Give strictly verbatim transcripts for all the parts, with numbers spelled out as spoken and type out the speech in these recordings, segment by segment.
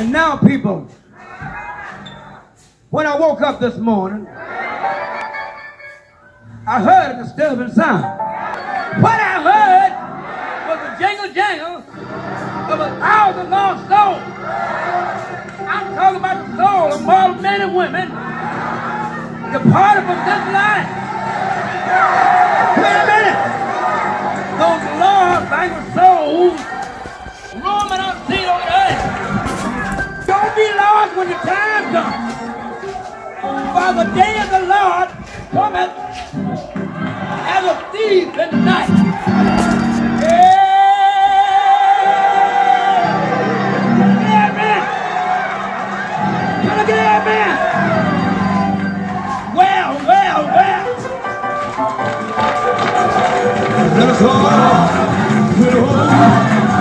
And now, people, when I woke up this morning, I heard a disturbing sound. What I heard was the jingle jangle of a thousand lost souls. I'm talking about the soul of mortal men and women departed from this life. Wait a minute. Those lost, angry souls roaming unseen on the earth. Don't be lost when the time comes. For the day of the Lord cometh as a thief in the night. Yeah! Look at that man! Look at that man! Well, well,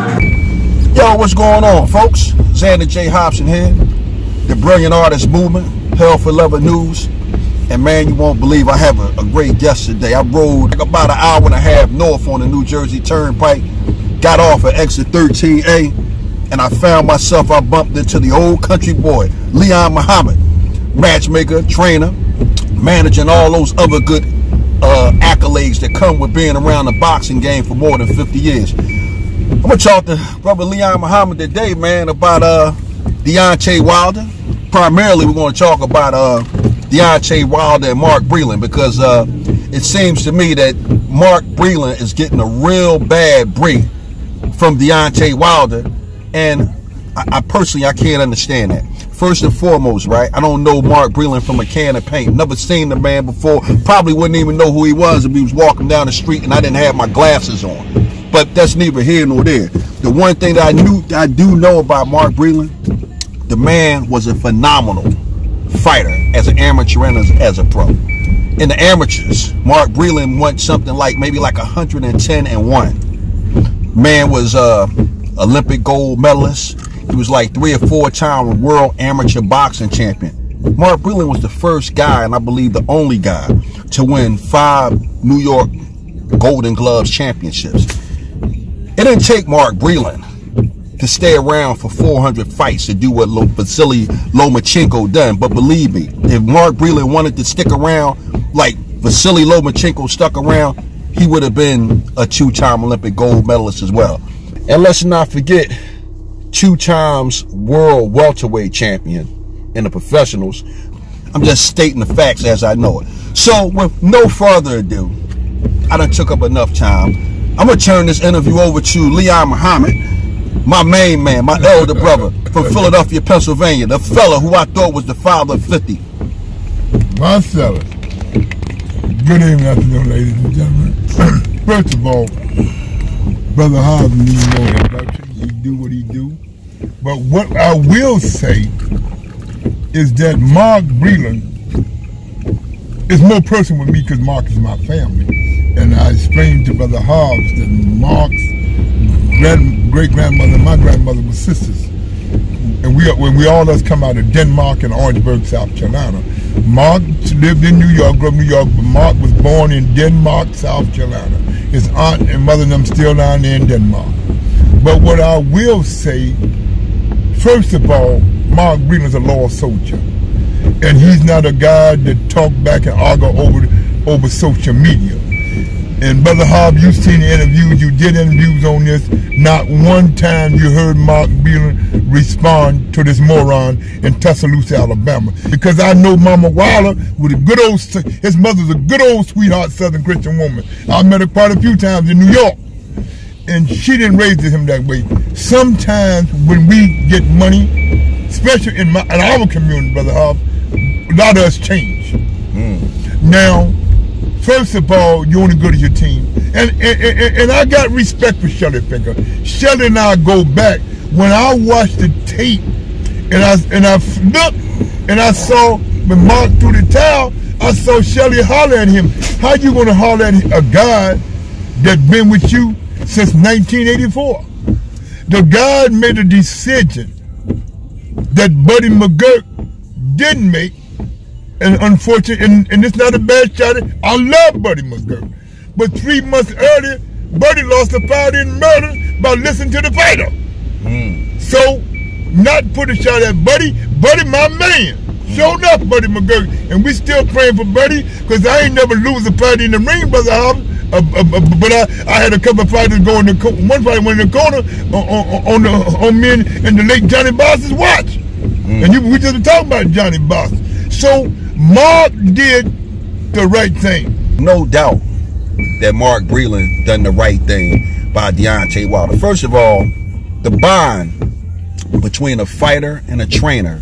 well! Yo, what's going on, folks? Xander J. Hobson here, The Brilliant Artist Movement. Hell for Lover News, and man, you won't believe I have a, a great guest today. I rode like about an hour and a half north on the New Jersey Turnpike, got off at exit thirteen A, and I found myself, I bumped into the old country boy, Leon Muhammad, matchmaker, trainer, managing all those other good uh, accolades that come with being around the boxing game for more than fifty years. I'm going to talk to brother Leon Muhammad today, man, about uh, Deontay Wilder. Primarily, we're going to talk about uh, Deontay Wilder and Mark Breland, because uh, it seems to me that Mark Breland is getting a real bad break from Deontay Wilder, and I, I personally, I can't understand that. First and foremost, right, I don't know Mark Breland from a can of paint. Never seen the man before. Probably wouldn't even know who he was if he was walking down the street and I didn't have my glasses on. But that's neither here nor there. The one thing that I, knew, that I do know about Mark Breland, the man was a phenomenal fighter as an amateur and as, as a pro. In the amateurs, Mark Breland won something like maybe like one hundred ten and one. Man was uh, Olympic gold medalist. He was like three or four time world amateur boxing champion. Mark Breland was the first guy, and I believe the only guy, to win five New York Golden Gloves championships. It didn't take Mark Breland to stay around for four hundred fights to do what Vasily Lomachenko done. But believe me, if Mark Breland wanted to stick around like Vasily Lomachenko stuck around, he would have been a two-time Olympic gold medalist as well. And let's not forget, two times world welterweight champion in the professionals. I'm just stating the facts as I know it. So with no further ado, I done took up enough time. I'm gonna turn this interview over to Leon Muhammad, my main man, my elder brother from Philadelphia, Pennsylvania, the fella who I thought was the father of fifty. My fella. Good evening, afternoon, ladies and gentlemen. First of all, Brother Hobson needs no introduction. He do what he do. But what I will say is that Mark Breland is more personal with me because Mark is my family. And I explained to Brother Hobbs that Mark's Grand, great grandmother and my grandmother were sisters, and we when we all us come out of Denmark and Orangeburg, South Carolina. Mark lived in New York, grew up in New York, but Mark was born in Denmark, South Carolina. His aunt and mother and them still down there in Denmark. But what I will say, first of all, Mark Breland is a loyal soldier, and he's not a guy that talk back and argue over over social media. And Brother Hobb, you've seen the interviews, you did interviews on this. Not one time you heard Mark Breland respond to this moron in Tuscaloosa, Alabama. Because I know Mama Wilder with a good old, his mother's a good old sweetheart Southern Christian woman. I met her quite a few times in New York. And she didn't raise him that way. Sometimes when we get money, especially in, my, in our community, Brother Hobb, a lot of us change. Mm. Now, first of all, you're only good as your team. And, and, and, and I got respect for Shelly Finkel. Shelly and I go back. When I watched the tape and I, and I looked and I saw when Mark threw the towel, I saw Shelly holler at him. How you going to holler at a guy that's been with you since nineteen eighty-four? The guy made a decision that Buddy McGirt didn't make. And unfortunately, and, and it's not a bad shot. I love Buddy McGirt. But three months earlier, Buddy lost a fight in murder by listening to the fighter. Mm. So not put a shot at Buddy. Buddy, my man. Showed up, Buddy McGirt. And we still praying for Buddy, because I ain't never lose a fight in the ring, Brother Hobson. Uh, uh, uh, but I, I had a couple of fighters go in the corner. One fight went in the corner on, on, on, the, on men in the late Johnny Boss's watch. Mm. And you, we just talking about Johnny Boss. So Mark did the right thing. No doubt that Mark Breland done the right thing by Deontay Wilder. First of all, the bond between a fighter and a trainer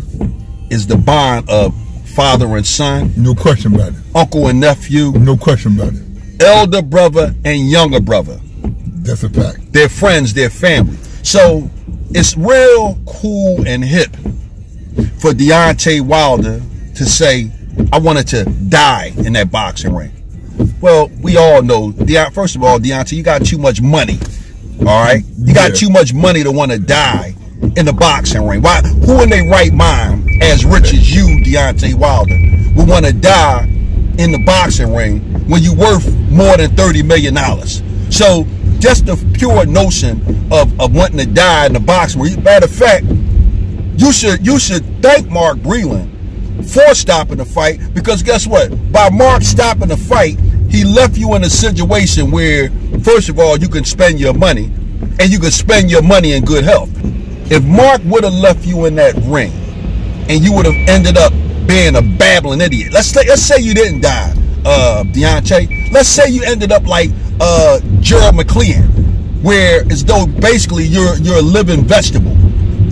is the bond of father and son. No question about it. Uncle and nephew. No question about it. Elder brother and younger brother. That's a fact. They're friends, they're family. So it's real cool and hip for Deontay Wilder to say, I wanted to die in that boxing ring. Well, we all know, first of all, Deontay, you got too much money. All right? You got yeah. too much money to want to die in the boxing ring. Why? Who in their right mind, as rich as you, Deontay Wilder, would want to die in the boxing ring when you're worth more than thirty million dollars? So just the pure notion of, of wanting to die in the boxing ring. Matter of fact, you should, you should thank Mark Breland for stopping the fight, because guess what? By Mark stopping the fight, he left you in a situation where, first of all, you can spend your money, and you can spend your money in good health. If Mark would have left you in that ring, and you would have ended up being a babbling idiot. Let's say, let's say you didn't die, uh, Deontay. Let's say you ended up like uh, Gerald McLean, where as though basically you're you're a living vegetable.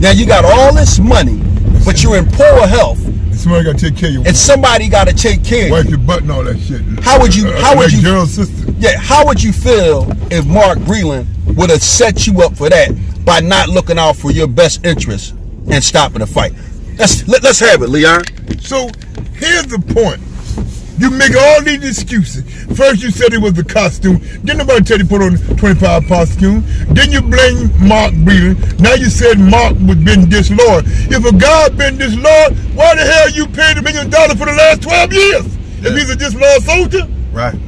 Now you got all this money, but you're in poor health. Somebody gotta take care of you. And somebody gotta take care of you. Wipe your butt and all that shit. How would you? How uh, would like you? Gerald's sister. Yeah. How would you feel if Mark Breland would have set you up for that by not looking out for your best interest and stopping the fight? Let's let, let's have it, Leon. So here's the point. You make all these excuses. First you said it was the costume. Didn't nobody tell you put on twenty-five costume. Then you blame Mark Breland. Now you said Mark was being disloyal. If a guy been disloyal, why the hell you paid a million dollars for the last twelve years? Yeah. If he's a disloyal soldier? Right.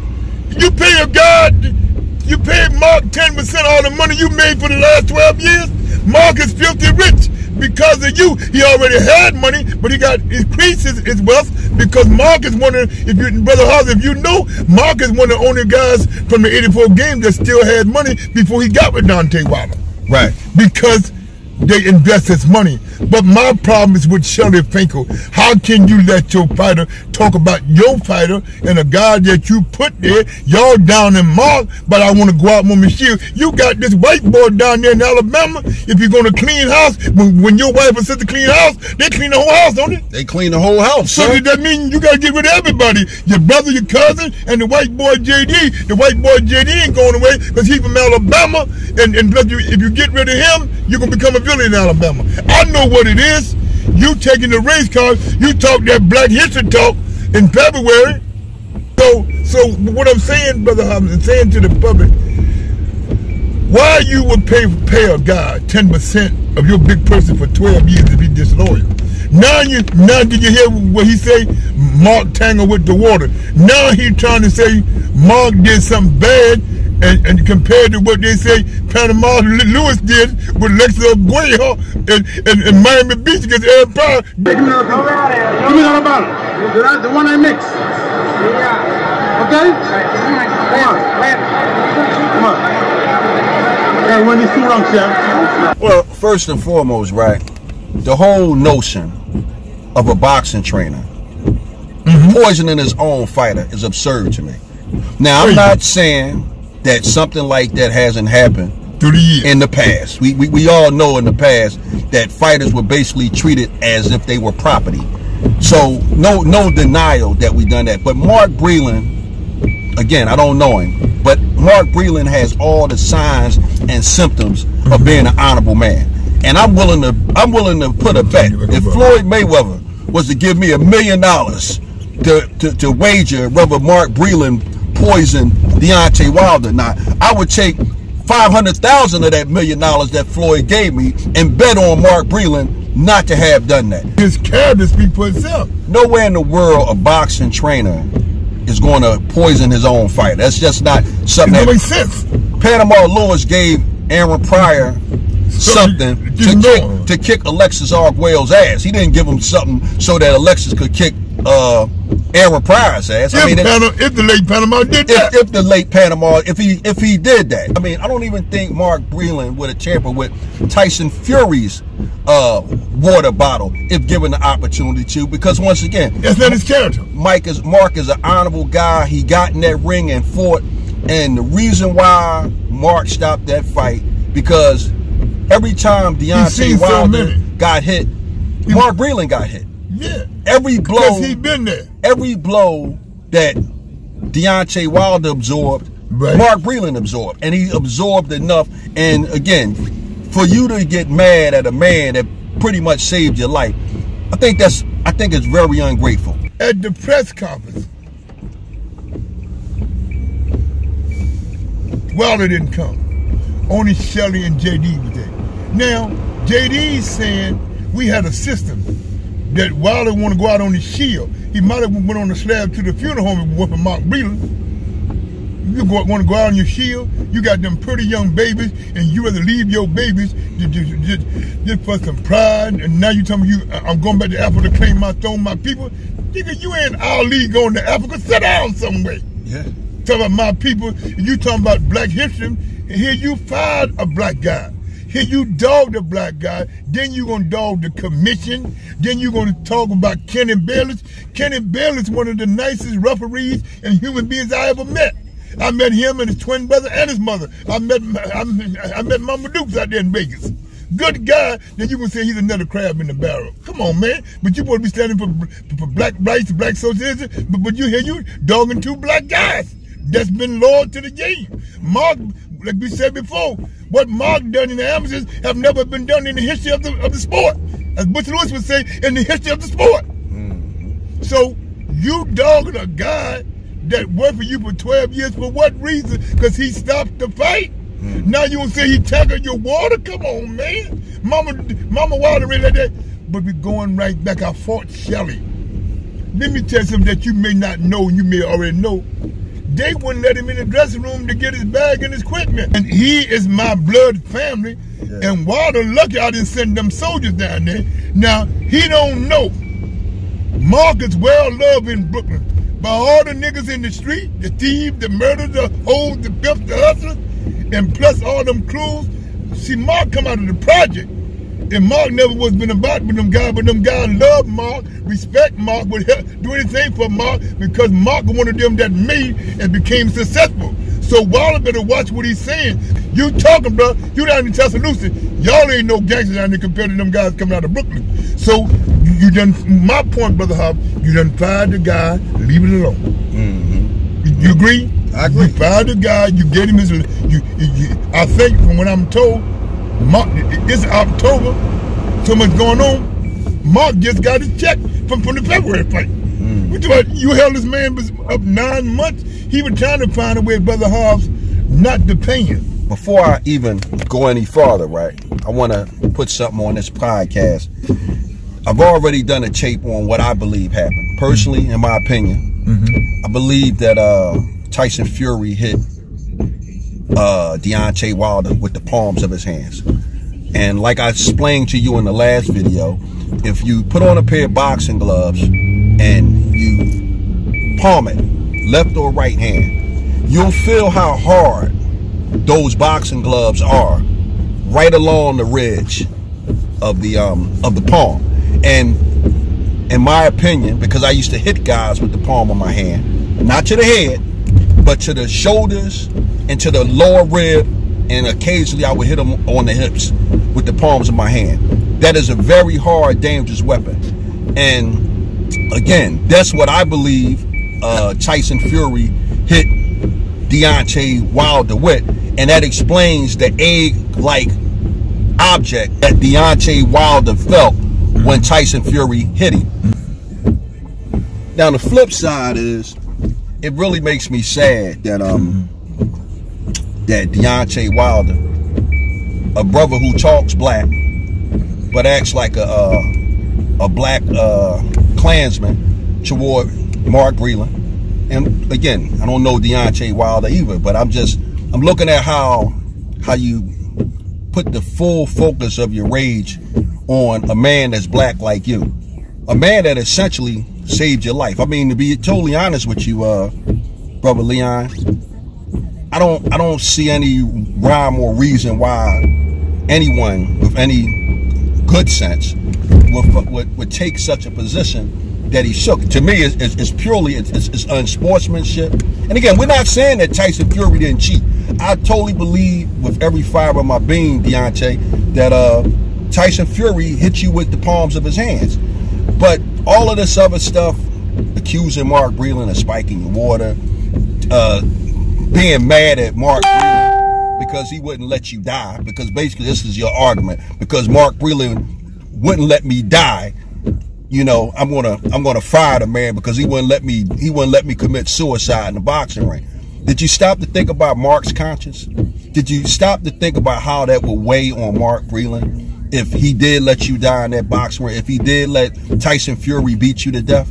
You pay a guy, you paid Mark ten percent of all the money you made for the last twelve years? Mark is filthy rich. Because of you, he already had money, but he got increased his, his wealth because Mark is one of, if you, Brother Hobson, if you know, Mark is one of the only guys from the eighty-four game that still had money before he got with Deontay Wilder. Right. Because they invest his money. But my problem is with Shelly Finkel. How can you let your fighter talk about your fighter and a guy that you put there? Y'all down in Mark, but I want to go out with my shield. You got this white boy down there in Alabama. If you're going to clean house, when, when your wife and sister clean house, they clean the whole house, don't they? They clean the whole house. So sir. That means you got to get rid of everybody. Your brother, your cousin, and the white boy J D. The white boy J D ain't going away because he's from Alabama. And, and if you get rid of him, you're going to become a villain in Alabama. I know what it is. You taking the race card. You talk that Black History talk in February. So, so what I'm saying, Brother Hobson, I'm saying to the public, why you would pay pay a guy ten percent of your big person for twelve years to be disloyal? Now you, now did you hear what he say? Mark tangled with the water. Now he trying to say Mark did something bad. And, and compared to what they say Panama Lewis did with Lexi Aguero and, and, and Miami Beach against Aaron Pryor. Give me another bottle. The one I mix. Yeah. Okay? Come on. Come on. Hey, when it's too long, Chef. Well, first and foremost, right, the whole notion of a boxing trainer mm-hmm. poisoning his own fighter is absurd to me. Now, I'm not saying that something like that hasn't happened through the years. In the past. We, we we all know in the past that fighters were basically treated as if they were property. So no no denial that we done that. But Mark Breland, again, I don't know him, but Mark Breland has all the signs and symptoms of being an honorable man. And I'm willing to I'm willing to put a bet. If Floyd Mayweather was to give me a million dollars to to to wager whether Mark Breland poison Deontay Wilder. Now, I would take five hundred thousand dollars of that million dollars that Floyd gave me and bet on Mark Breland not to have done that. His character speaks for itself. Nowhere in the world a boxing trainer is going to poison his own fighter. That's just not something that makes sense. Panama Lewis gave Aaron Pryor something to kick, to kick Alexis Arguello's ass. He didn't give him something so that Alexis could kick uh, Aaron Pryor's ass. If, I mean, Panama, if the late Panama did that, if, if the late Panama, if he if he did that, I mean, I don't even think Mark Breland would have tampered with Tyson Fury's uh, water bottle if given the opportunity to, because once again, that's not his character. Mike is Mark is an honorable guy. He got in that ring and fought, and the reason why Mark stopped that fight because every time Deontay Wilder so got hit, he, Mark Breland got hit. Yeah. Every blow he been there. Every blow that Deontay Wilder absorbed, right, Mark Breland absorbed. And he absorbed enough. And again, for you to get mad at a man that pretty much saved your life, I think that's I think it's very ungrateful. At the press conference, Wilder didn't come. Only Shelly and J D was there. Now, J D's saying we had a system that Wilder want to go out on his shield. He might have went on the slab to the funeral home and went for Mark Breland. You want to go out on your shield? You got them pretty young babies, and you rather leave your babies just, just, just, just for some pride. And now you tell me you, I'm going back to Africa to claim my throne, my people. Nigga, you ain't Ali going to Africa. Sit down somewhere. Yeah. Talking about my people, and you talking about black history. And here you fired a black guy. Here you dogged a black guy. Then you're going to dog the commission. Then you're going to talk about Kenny Bellis. Kenny Bellis, one of the nicest referees and human beings I ever met. I met him and his twin brother and his mother. I met I, I met Mama Dukes out there in Vegas. Good guy. Then you're going to say he's another crab in the barrel. Come on, man. But you want to be standing for, for black rights, black socialism. But, but you hear you dogging two black guys that's been loyal to the game. Mark, like we said before, what Mark done in the amateurs have never been done in the history of the, of the sport. As Butch Lewis would say, in the history of the sport. Mm. So you dogging a guy that worked for you for twelve years for what reason? Because he stopped the fight? Mm. Now you gonna say he tackled your water? Come on, man. Mama, Mama Wilder really like that. But we're going right back. I fought Shelly. Let me tell you something that you may not know, you may already know. They wouldn't let him in the dressing room to get his bag and his equipment. And he is my blood family. Yeah. And Wilder lucky I didn't send them soldiers down there. Now, he don't know. Mark is well loved in Brooklyn by all the niggas in the street, the thieves, the murderers, the hoes, the pimps, the hustlers, and plus all them crews. See, Mark come out of the project. And Mark never was been about with them guys, but them guys love Mark, respect Mark, would help, do anything for Mark, because Mark was one of them that made and became successful. So Wilder better watch what he's saying. You talking, bro, you down in Tuscaloosa. Y'all ain't no gangsters down there compared to them guys coming out of Brooklyn. So you done, my point, Brother Hobbs, you done fired the guy, leave it alone. Mm-hmm. you, you agree? I agree. You fired the guy, you gave him his, you, you, I think from what I'm told, Mark, it's October, so much going on. Mark just got his check from, from the February fight. Mm. You held this man up nine months. He was trying to find a way, Brother Hobbs, not to pay him. Before I even go any farther, right, I want to put something on this podcast. I've already done a tape on what I believe happened. Personally, in my opinion, mm-hmm. I believe that uh, Tyson Fury hit Uh, Deontay Wilder with the palms of his hands. And like I explained to you in the last video, if you put on a pair of boxing gloves and you palm it, left or right hand, you'll feel how hard those boxing gloves are right along the ridge of the um, of the palm. And in my opinion, because I used to hit guys with the palm of my hand, not to the head, but to the shoulders and to the lower rib, and occasionally I would hit them on the hips with the palms of my hand. That is a very hard, dangerous weapon. And again, that's what I believe uh, Tyson Fury hit Deontay Wilder with. And that explains the egg-like object that Deontay Wilder felt when Tyson Fury hit him. Now the flip side is, it really makes me sad that um. that Deontay Wilder, a brother who talks black but acts like a uh, a black uh, Klansman toward Mark Breland. And again, I don't know Deontay Wilder either, but I'm just I'm looking at how how you put the full focus of your rage on a man that's black like you. A man that essentially saved your life. I mean, to be totally honest with you, uh, Brother Leon, I don't, I don't see any rhyme or reason why anyone with any good sense would, would, would take such a position that he shook. To me, it's, it's, it's purely, it's, it's unsportsmanship. And again, we're not saying that Tyson Fury didn't cheat. I totally believe with every fiber of my being, Deontay, that uh, Tyson Fury hit you with the palms of his hands. But all of this other stuff, accusing Mark Breland of spiking the water, uh, being mad at Mark Breland because he wouldn't let you die, because basically this is your argument, because Mark Breland wouldn't let me die, you know, I'm gonna I'm gonna fire the man because he wouldn't let me he wouldn't let me commit suicide in the boxing ring. Did you stop to think about Mark's conscience? Did you stop to think about how that would weigh on Mark Breland? If he did let you die in that box, where if he did let Tyson Fury beat you to death?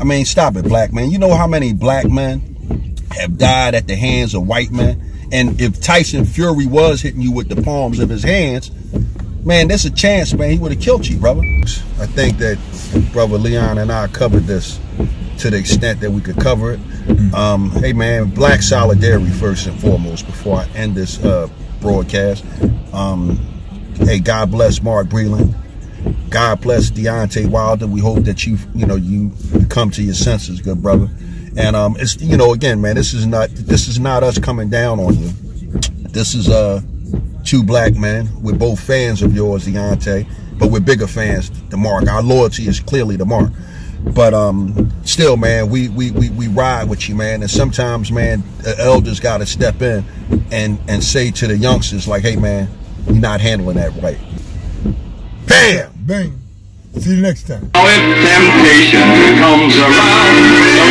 I mean, stop it, black man. You know how many black men have died at the hands of white men? And if Tyson Fury was hitting you with the palms of his hands, man, there's a chance, man, he would have killed you, brother. I think that Brother Leon and I covered this to the extent that we could cover it. Mm-hmm. um, hey, man, black solidarity first and foremost before I end this uh, broadcast. Um... Hey, God bless Mark Breland. God bless Deontay Wilder. We hope that you, you know, you come to your senses, good brother. And um, it's, you know, again, man, this is not, this is not us coming down on you. This is uh, two black men. We're both fans of yours, Deontay, but we're bigger fans to Mark. Our loyalty is clearly to Mark. But um, still, man, we, we we we ride with you, man. And sometimes, man, the elders got to step in and and say to the youngsters, like, hey, man, you're not handling that right. Bam! Bang. See you next time. When temptation comes around,